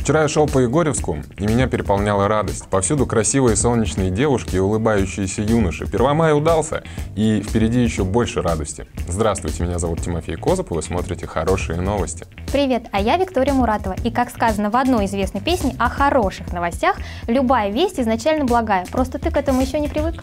Вчера я шел по Егорьевску, и меня переполняла радость. Повсюду красивые солнечные девушки и улыбающиеся юноши. Первомай удался, и впереди еще больше радости. Здравствуйте, меня зовут Тимофей Козуб, и вы смотрите «Хорошие новости». Привет, а я Виктория Муратова. И как сказано в одной известной песне о хороших новостях, любая весть изначально благая, просто ты к этому еще не привык.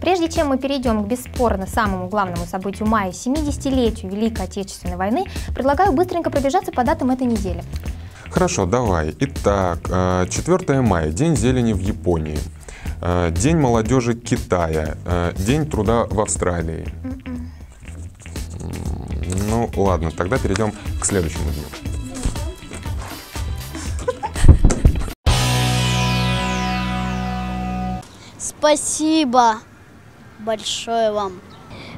Прежде чем мы перейдем к бесспорно самому главному событию мая – 70-летию Великой Отечественной войны, предлагаю быстренько пробежаться по датам этой недели. Хорошо, давай. Итак, 4 мая – День зелени в Японии, День молодежи Китая, День труда в Австралии. Ну ладно, тогда перейдем к следующему дню. Спасибо большое вам.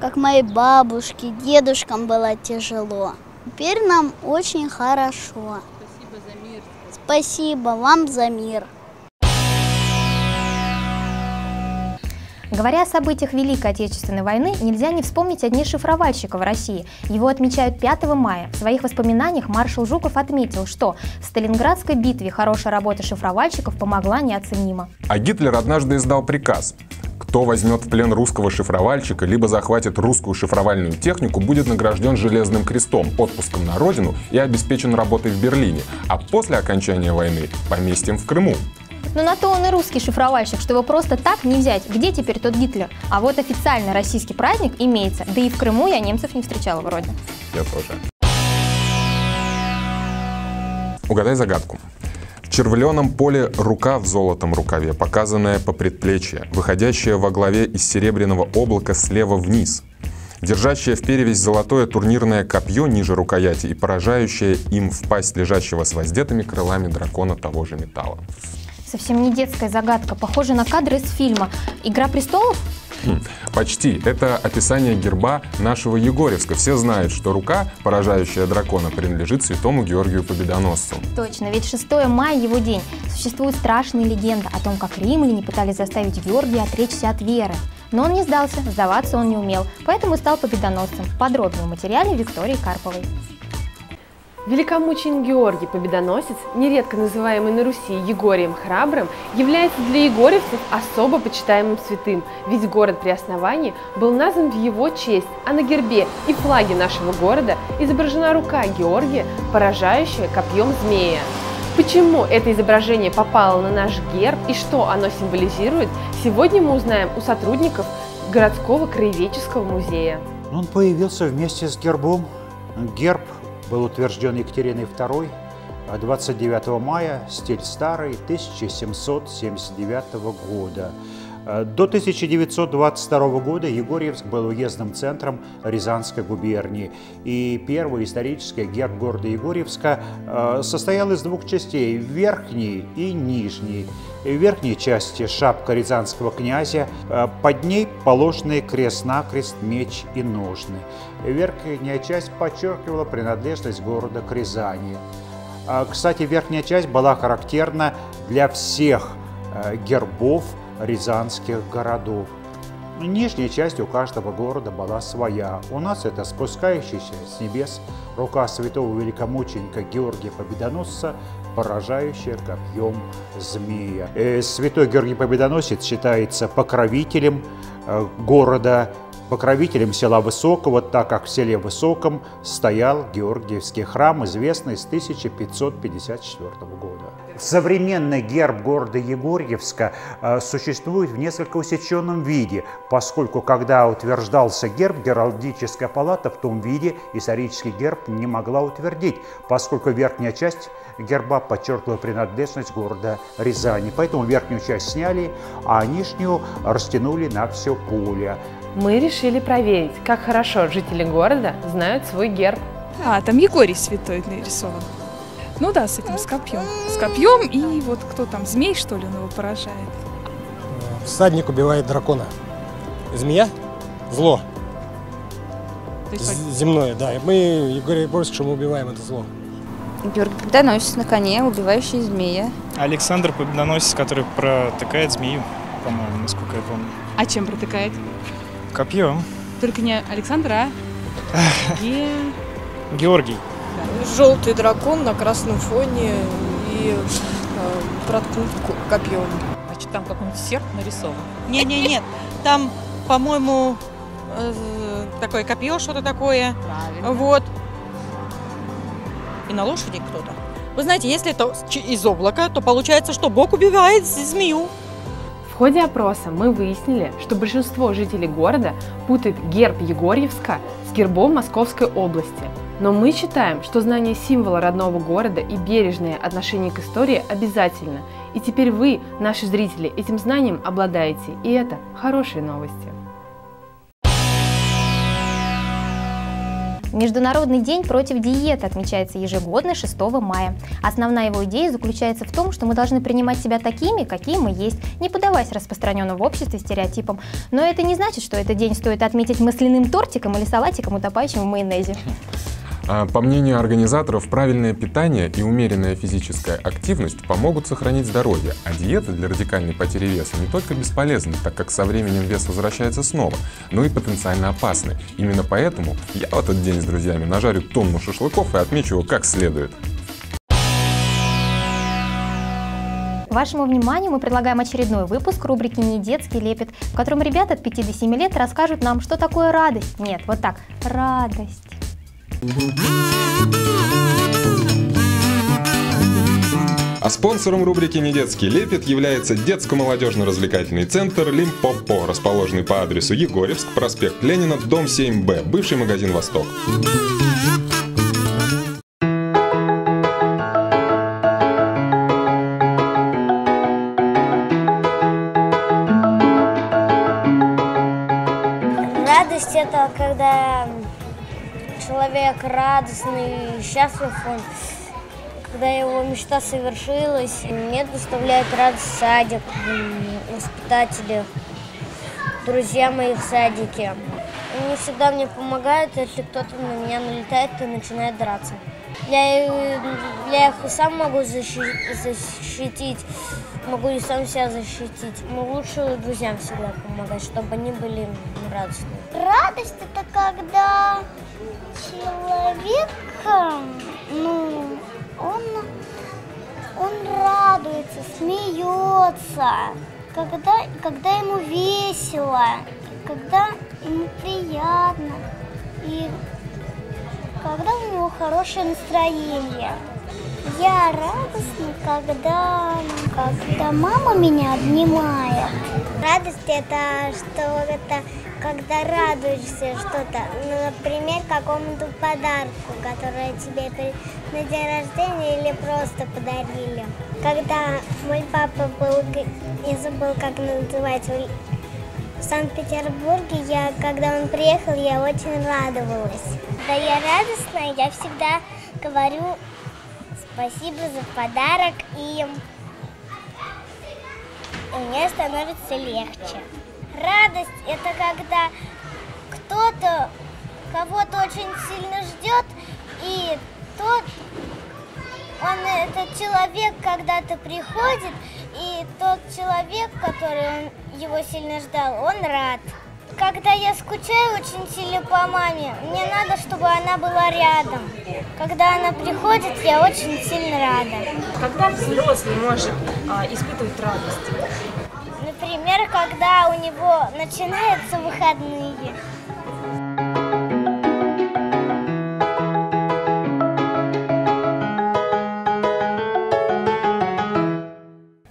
Как моей бабушке, дедушкам было тяжело, теперь нам очень хорошо. Спасибо за мир. Спасибо вам за мир. Говоря о событиях Великой Отечественной войны, нельзя не вспомнить о Дне шифровальщика в России. Его отмечают 5 мая. В своих воспоминаниях маршал Жуков отметил, что в Сталинградской битве хорошая работа шифровальщиков помогла неоценимо. А Гитлер однажды издал приказ: кто возьмет в плен русского шифровальщика, либо захватит русскую шифровальную технику, будет награжден Железным крестом, отпуском на родину и обеспечен работой в Берлине, а после окончания войны поместьем в Крыму. Но на то он и русский шифровальщик, что его просто так не взять. Где теперь тот Гитлер? А вот официально российский праздник имеется. Да и в Крыму я немцев не встречала вроде. Я тоже. Угадай загадку. В червленом поле рука в золотом рукаве, показанная по предплечье, выходящая во главе из серебряного облака слева вниз, держащая в перевязь золотое турнирное копье ниже рукояти и поражающая им в пасть лежащего с воздетыми крылами дракона того же металла. Совсем не детская загадка, похожа на кадры из фильма «Игра престолов»? Почти. Это описание герба нашего Егорьевска. Все знают, что рука, поражающая дракона, принадлежит святому Георгию Победоносцу. Точно, ведь 6 мая его день. Существует страшная легенда о том, как римляне пытались заставить Георгия отречься от веры. Но он не сдался, сдаваться он не умел, поэтому стал победоносцем. Подробнее в материале Виктории Карповой. Великомученик Георгий Победоносец, нередко называемый на Руси Егорием Храбрым, является для егорьевцев особо почитаемым святым, ведь город при основании был назван в его честь, а на гербе и флаге нашего города изображена рука Георгия, поражающая копьем змея. Почему это изображение попало на наш герб и что оно символизирует, сегодня мы узнаем у сотрудников городского краеведческого музея. Он появился вместе с гербом. Герб был утвержден Екатериной II 29 мая, стиль старый, 1779 года. До 1922 года Егорьевск был уездным центром Рязанской губернии. И первый исторический герб города Егорьевска состоял из двух частей – верхней и нижней. В верхней части шапка рязанского князя, под ней положенный крест-накрест меч и ножны. Верхняя часть подчеркивала принадлежность города к Рязани. Кстати, верхняя часть была характерна для всех гербов рязанских городов. Нижняя часть у каждого города была своя. У нас это спускающаяся с небес рука святого великомученика Георгия Победоносца, поражающая копьем змея. Святой Георгий Победоносец считается покровителем города, покровителем села Высокого, так как в селе Высоком стоял Георгиевский храм, известный с 1554 года. Современный герб города Егорьевска существует в несколько усеченном виде, поскольку, когда утверждался герб, Геральдическая палата в том виде исторический герб не могла утвердить, поскольку верхняя часть герба подчеркнула принадлежность города Рязани. Поэтому верхнюю часть сняли, а нижнюю растянули на все поле. Мы решили проверить, как хорошо жители города знают свой герб. А, там Егорий святой нарисован. Ну да, с этим, с копьем. С копьем и вот кто там, змей, что ли, он его поражает? Всадник убивает дракона. Змея? Зло. Земное, да. И мы, Егорий Борисович, что мы убиваем это зло. Георгий Победоносец на коне, убивающий змея. Александр Победоносец, который протыкает змею, по-моему, насколько я помню. А чем протыкает? Копьем. Только не Александра, а Георгий. желтый дракон на красном фоне и проткнут копьем. Значит, там какой-нибудь серп нарисован? Нет, там, по-моему, такое копье, что-то такое. Правильно. Вот. И на лошади кто-то. Вы знаете, если это из облака, то получается, что Бог убивает змею. В ходе опроса мы выяснили, что большинство жителей города путает герб Егорьевска с гербом Московской области. Но мы считаем, что знание символа родного города и бережное отношение к истории обязательно. И теперь вы, наши зрители, этим знанием обладаете. И это хорошие новости. Международный день против диеты отмечается ежегодно 6 мая. Основная его идея заключается в том, что мы должны принимать себя такими, какие мы есть, не поддаваясь распространенным в обществе стереотипам. Но это не значит, что этот день стоит отметить масляным тортиком или салатиком, утопающим в майонезе. По мнению организаторов, правильное питание и умеренная физическая активность помогут сохранить здоровье, а диета для радикальной потери веса не только бесполезна, так как со временем вес возвращается снова, но и потенциально опасны. Именно поэтому я в этот день с друзьями нажарю тонну шашлыков и отмечу его как следует. Вашему вниманию мы предлагаем очередной выпуск рубрики «Недетский лепет», в котором ребята от 5 до 7 лет расскажут нам, что такое радость. Нет, вот так, радость. А спонсором рубрики «Недетский лепет» является детско-молодежно-развлекательный центр «Лимпопо», расположенный по адресу Егорьевск, проспект Ленина, дом 7Б, бывший магазин «Восток». Радость – это когда человек радостный и счастлив он, когда его мечта совершилась. Мне доставляет радость садик, воспитатели, друзья мои в садике. Они всегда мне помогают, если кто-то на меня налетает и начинает драться. Я их и сам могу защитить, могу и сам себя защитить. Но лучше друзьям всегда помогать, чтобы они были радостны. Радость – это когда человек, он радуется, смеется, когда ему весело, когда ему приятно и когда у него хорошее настроение. Я радостна, когда мама меня обнимает. Радость – это что-то, когда радуешься что-то, например, какому-то подарку, который тебе на день рождения или просто подарили. Когда мой папа был, я забыл, как называется, в Санкт-Петербурге, когда он приехал, я очень радовалась. Да, я радостная, я всегда говорю спасибо за подарок, и мне становится легче. Радость – это когда кто-то кого-то очень сильно ждет, и этот человек когда-то приходит, и тот человек, который его сильно ждал, он рад. Когда я скучаю очень сильно по маме, мне надо, чтобы она была рядом. Когда она приходит, я очень сильно рада. Когда взрослый может испытывать радость? Например, когда у него начинаются выходные.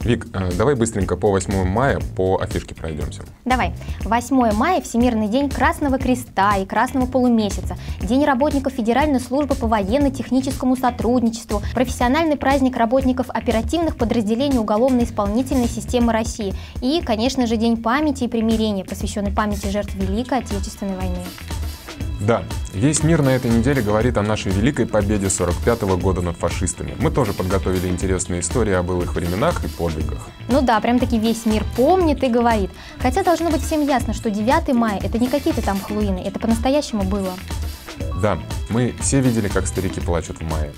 Вик, давай быстренько по 8 мая по афишке пройдемся. Давай. 8 мая – Всемирный день Красного Креста и Красного Полумесяца, День работников Федеральной службы по военно-техническому сотрудничеству, профессиональный праздник работников оперативных подразделений уголовно-исполнительной системы России и, конечно же, День памяти и примирения, посвященный памяти жертв Великой Отечественной войны. Да, весь мир на этой неделе говорит о нашей великой победе 45-го года над фашистами. Мы тоже подготовили интересные истории о былых временах и подвигах. Ну да, прям-таки весь мир помнит и говорит. Хотя должно быть всем ясно, что 9 мая – это не какие-то там Хэллоуины, это по-настоящему было. Да, мы все видели, как старики плачут в мае.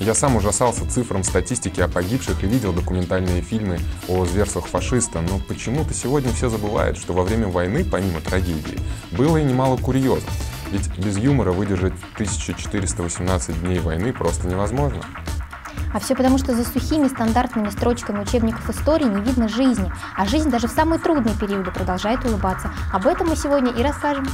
Я сам ужасался цифрам статистики о погибших и видел документальные фильмы о зверствах фашиста, но почему-то сегодня все забывают, что во время войны, помимо трагедии, было и немало курьезов. Ведь без юмора выдержать 1418 дней войны просто невозможно. А все потому, что за сухими стандартными строчками учебников истории не видно жизни. А жизнь даже в самые трудные периоды продолжает улыбаться. Об этом мы сегодня и расскажем.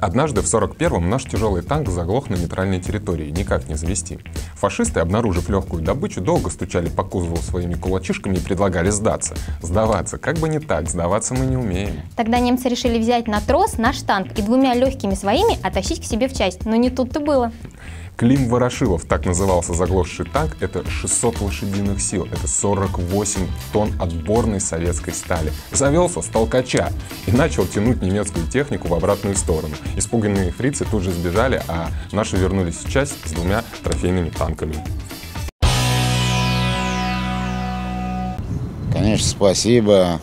Однажды в 41-м наш тяжелый танк заглох на нейтральной территории, никак не завести. Фашисты, обнаружив легкую добычу, долго стучали по кузову своими кулачишками и предлагали сдаться. Сдаваться, как бы не так, сдаваться мы не умеем. Тогда немцы решили взять на трос наш танк и двумя легкими своими оттащить к себе в часть. Но не тут-то было. Клим Ворошилов, так назывался заглохший танк, это 600 лошадиных сил, это 48 тонн отборной советской стали. Завелся с толкача и начал тянуть немецкую технику в обратную сторону. Испуганные фрицы тут же сбежали, а наши вернулись в часть с двумя трофейными танками. Конечно, спасибо.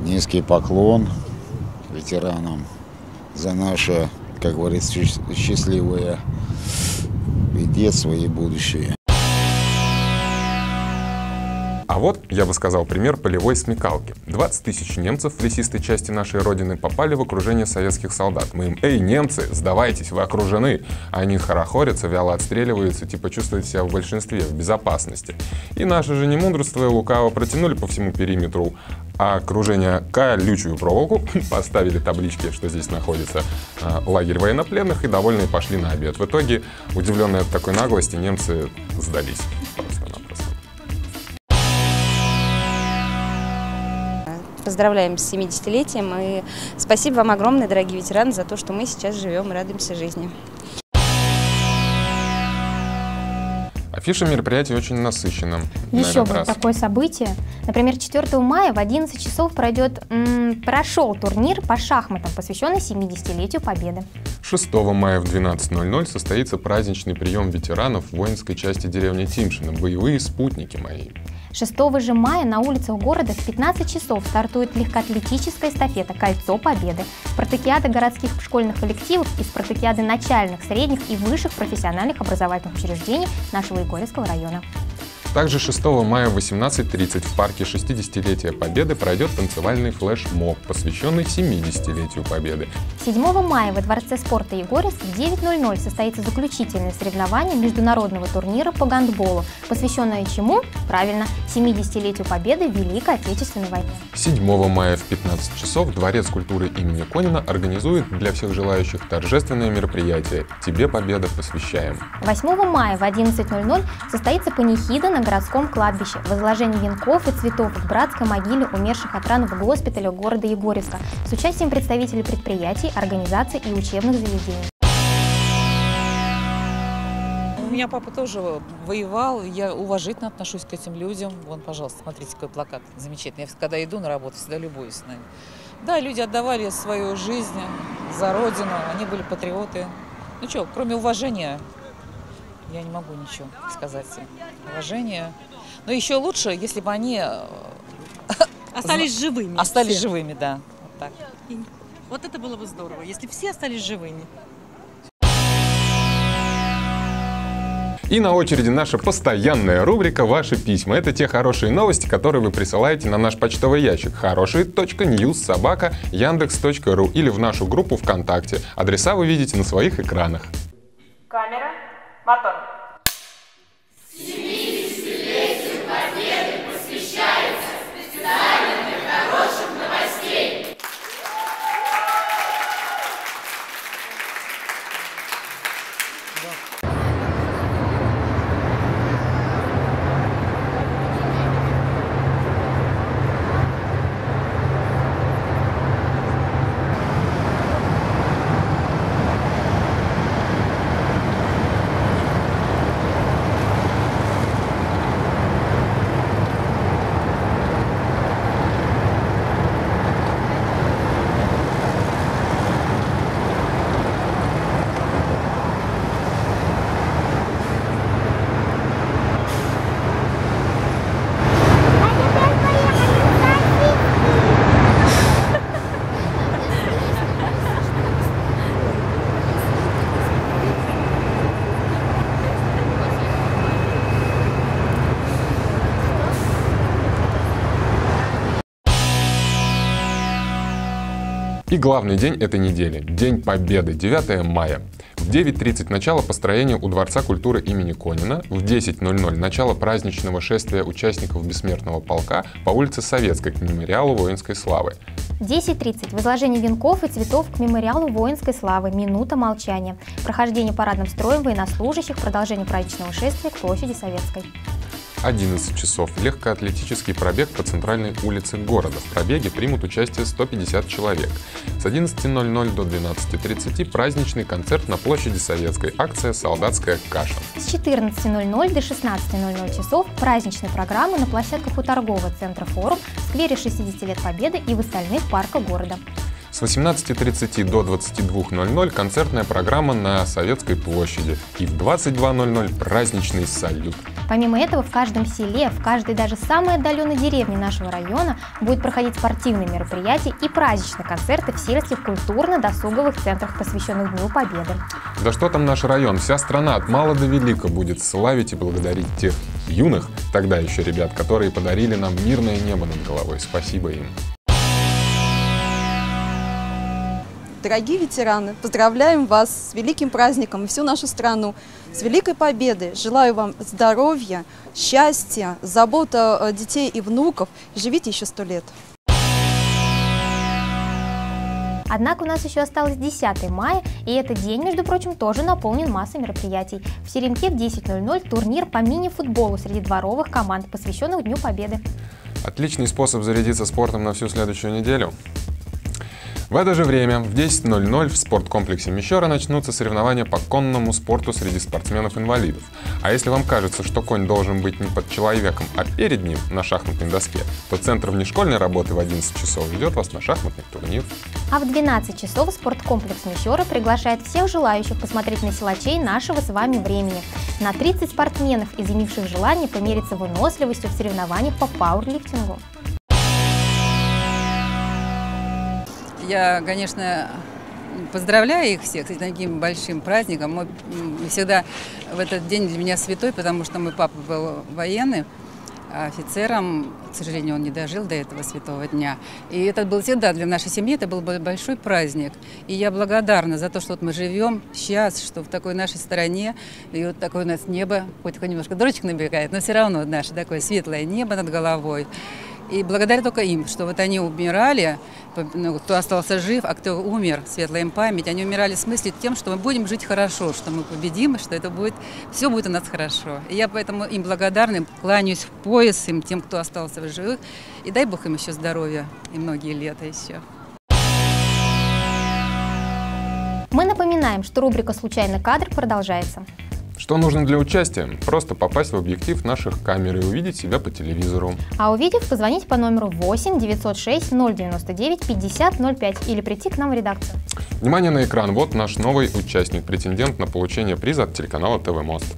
Низкий поклон ветеранам за наше, как говорится, счастливое и детство, и будущее. А вот, я бы сказал, пример полевой смекалки. 20 тысяч немцев в лесистой части нашей родины попали в окружение советских солдат. Мы им: «Эй, немцы, сдавайтесь, вы окружены!» Они хорохорятся, вяло отстреливаются, типа чувствуют себя в большинстве, в безопасности. И наши же, не мудрствуя, лукаво протянули по всему периметру окружения колючую проволоку, поставили таблички, что здесь находится лагерь военнопленных, и довольные пошли на обед. В итоге, удивленные от такой наглости, немцы сдались. Поздравляем с 70-летием и спасибо вам огромное, дорогие ветераны, за то, что мы сейчас живем и радуемся жизни. Афиша мероприятий очень насыщена. Еще бы такое событие. Например, 4 мая в 11 часов прошел турнир по шахматам, посвященный 70-летию Победы. 6 мая в 12:00 состоится праздничный прием ветеранов в воинской части деревни Тимшина, боевые спутники мои. 6 же мая на улицах города в 15 часов стартует легкоатлетическая эстафета «Кольцо Победы», спартакиада городских школьных коллективов и спартакиады начальных, средних и высших профессиональных образовательных учреждений нашего Егорьевского района. Также 6 мая в 18:30 в парке 60-летия Победы пройдет танцевальный флешмоб, посвященный 70-летию Победы. 7 мая во Дворце спорта Егорец в 9:00 состоится заключительное соревнование международного турнира по гандболу, посвященное чему? Правильно, 70-летию Победы в Великой Отечественной войне. 7 мая в 15 часов Дворец культуры имени Конина организует для всех желающих торжественное мероприятие «Тебе, Победа, посвящаем». 8 мая в 11:00 состоится панихида на городском кладбище, возложение венков и цветов в братской могиле умерших от ран в госпитале города Егорьевска с участием представителей предприятий, организаций и учебных заведений. У меня папа тоже воевал, я уважительно отношусь к этим людям. Вон, пожалуйста, смотрите, какой плакат замечательный. Я когда иду на работу, всегда любуюсь с нами. Да, люди отдавали свою жизнь за родину, они были патриоты. Ну что, кроме уважения, я не могу ничего сказать. Уважение. Но еще лучше, если бы они остались живыми. Остались живыми, да. Вот так. Вот это было бы здорово, если все остались живыми. И на очереди наша постоянная рубрика «Ваши письма». Это те хорошие новости, которые вы присылаете на наш почтовый ящик хорошие.news@yandex.ru или в нашу группу ВКонтакте. Адреса вы видите на своих экранах. Камера. Мотор. 70-летию Победы посвящается специально для хороших новостей. И главный день этой недели – День Победы, 9 мая. В 9:30 начало построения у Дворца культуры имени Конина, в 10:00 начало праздничного шествия участников Бессмертного полка по улице Советской к мемориалу воинской славы. 10:30 возложение венков и цветов к мемориалу воинской славы, минута молчания, прохождение парадным строем военнослужащих, продолжение праздничного шествия к площади Советской. 11 часов. Легкоатлетический пробег по центральной улице города. В пробеге примут участие 150 человек. С 11:00 до 12:30 праздничный концерт на площади Советской. Акция «Солдатская каша». С 14:00 до 16:00 часов праздничные программы на площадках у торгового центра «Форум», в сквере 60 лет Победы и в остальных парках города. С 18:30 до 22:00 концертная программа на Советской площади и в 22:00 праздничный салют. Помимо этого в каждом селе, в каждой даже самой отдаленной деревне нашего района будут проходить спортивные мероприятия и праздничные концерты в сельских культурно-досуговых центрах, посвященных Дню Победы. Да что там наш район, вся страна от мала до велика будет славить и благодарить тех юных, тогда еще ребят, которые подарили нам мирное небо над головой. Спасибо им. Дорогие ветераны, поздравляем вас с великим праздником и всю нашу страну, с Великой Победой. Желаю вам здоровья, счастья, заботы о детей и внуков. Живите еще 100 лет. Однако у нас еще осталось 10 мая, и этот день, между прочим, тоже наполнен массой мероприятий. В Серенке в 10:00 турнир по мини-футболу среди дворовых команд, посвященный Дню Победы. Отличный способ зарядиться спортом на всю следующую неделю. В это же время в 10:00 в спорткомплексе Мещера начнутся соревнования по конному спорту среди спортсменов-инвалидов. А если вам кажется, что конь должен быть не под человеком, а перед ним на шахматной доске, то Центр внешкольной работы в 11 часов ведет вас на шахматный турнир. А в 12 часов спорткомплекс Мещера приглашает всех желающих посмотреть на силачей нашего с вами времени. На 30 спортсменов, изъявивших желание помериться выносливостью в соревнованиях по пауэрлифтингу. Я, конечно, поздравляю их всех с таким большим праздником. Мы всегда в этот день для меня святой, потому что мой папа был военным, а офицером, к сожалению, он не дожил до этого святого дня. И это был всегда для нашей семьи, это был большой праздник. И я благодарна за то, что вот мы живем сейчас, что в такой нашей стране, и вот такое у нас небо, хоть немножко дождик набегает, но все равно наше такое светлое небо над головой. И благодаря только им, что вот они умирали, кто остался жив, а кто умер, светлая им память, они умирали с мыслью тем, что мы будем жить хорошо, что мы победим, что это будет, все будет у нас хорошо. И я поэтому им благодарна, кланяюсь в пояс им, тем, кто остался в живых, и дай Бог им еще здоровья и многие лета еще. Мы напоминаем, что рубрика «Случайный кадр» продолжается. Что нужно для участия? Просто попасть в объектив наших камер и увидеть себя по телевизору. А увидев, позвонить по номеру 8 906 099 50 05 или прийти к нам в редакцию. Внимание на экран! Вот наш новый участник, претендент на получение приза от телеканала ТВ Мост.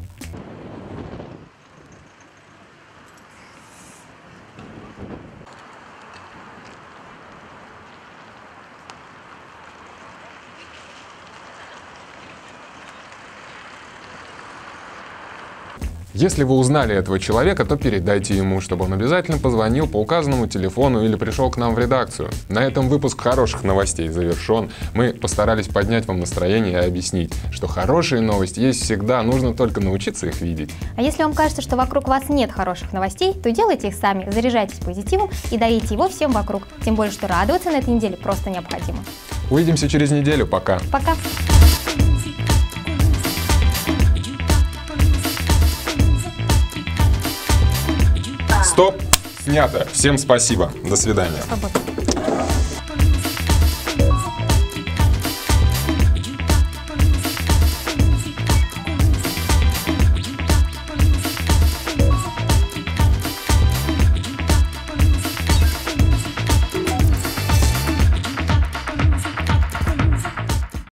Если вы узнали этого человека, то передайте ему, чтобы он обязательно позвонил по указанному телефону или пришел к нам в редакцию. На этом выпуск хороших новостей завершен. Мы постарались поднять вам настроение и объяснить, что хорошие новости есть всегда, нужно только научиться их видеть. А если вам кажется, что вокруг вас нет хороших новостей, то делайте их сами, заряжайтесь позитивом и дарите его всем вокруг. Тем более, что радоваться на этой неделе просто необходимо. Увидимся через неделю. Пока. Пока. Стоп! Снято. Всем спасибо. До свидания.